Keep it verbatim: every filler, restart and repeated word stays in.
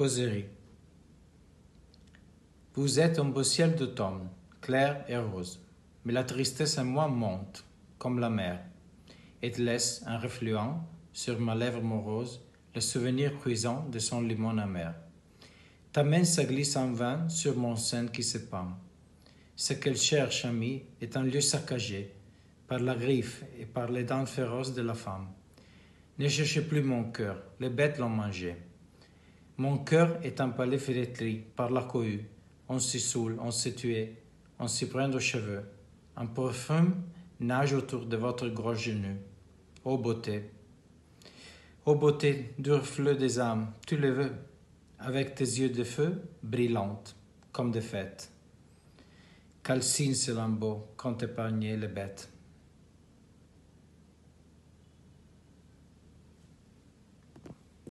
Causerie. Vous êtes un beau ciel d'automne, clair et rose, mais la tristesse en moi monte, comme la mer, et te laisse en refluant, sur ma lèvre morose, le souvenir cuisant de son limon amer. Ta main se glisse en vain sur mon sein qui se pend. Ce qu'elle cherche, ami, est un lieu saccagé, par la griffe et par les dents féroces de la femme. Ne cherchez plus mon cœur, les bêtes l'ont mangé. Mon cœur est un palais flétri par la cohue. On s'y saoule, on s'est tué, on s'y prend aux cheveux. Un parfum nage autour de votre gros genou. Ô beauté, ô beauté, dur fleuve des âmes, tu le veux, avec tes yeux de feu, brillante, comme des fêtes. Calcine ce lambeau quand épargnez les bêtes.